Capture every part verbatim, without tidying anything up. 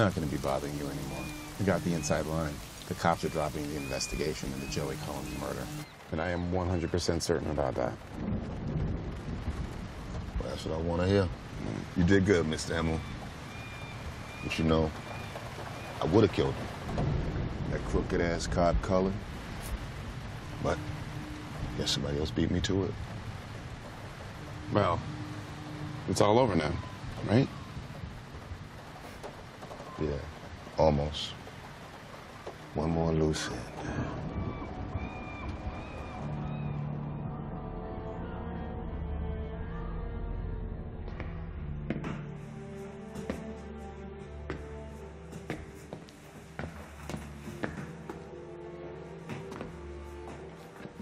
I'm not going to be bothering you anymore. I got the inside line. The cops are dropping the investigation into Joey Cullen's murder. And I am one hundred percent certain about that. Well, that's what I want to hear. You did good, Mister Emil. But you know, I would have killed him. That crooked-ass cop Cullen. But I guess somebody else beat me to it. Well, it's all over now, right? Yeah, almost. One more loose end.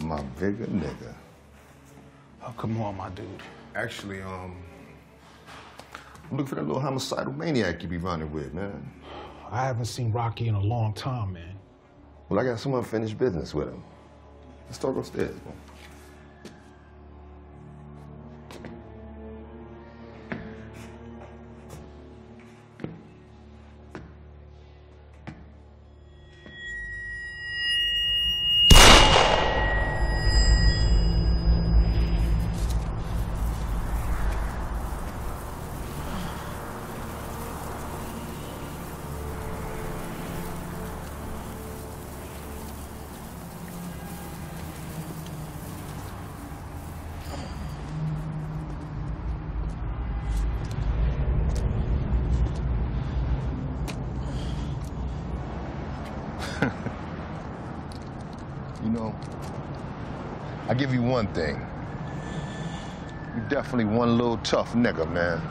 My bigger nigga. Oh, come on, my dude. Actually, um, I'm looking for that little homicidal maniac you be running with, man. I haven't seen Rocky in a long time, man. Well, I got some unfinished business with him. Let's talk upstairs, man. You know, I give you one thing. You definitely one little tough nigga, man.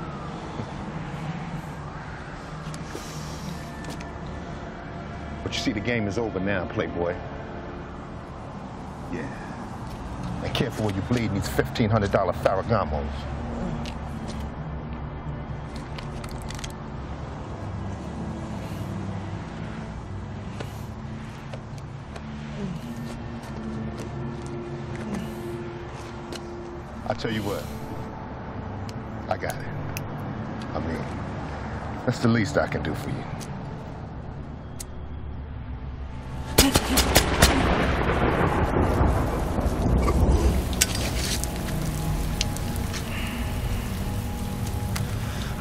But you see, the game is over now, playboy. Yeah. And careful when you bleed these fifteen hundred dollar Ferragamos. I tell you what, I got it. I mean, that's the least I can do for you.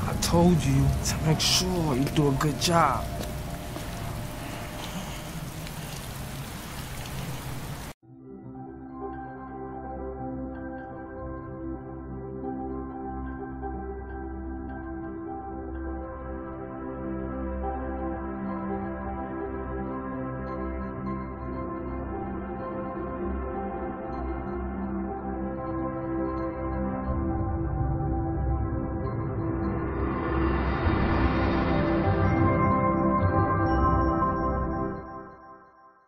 I told you to make sure you do a good job.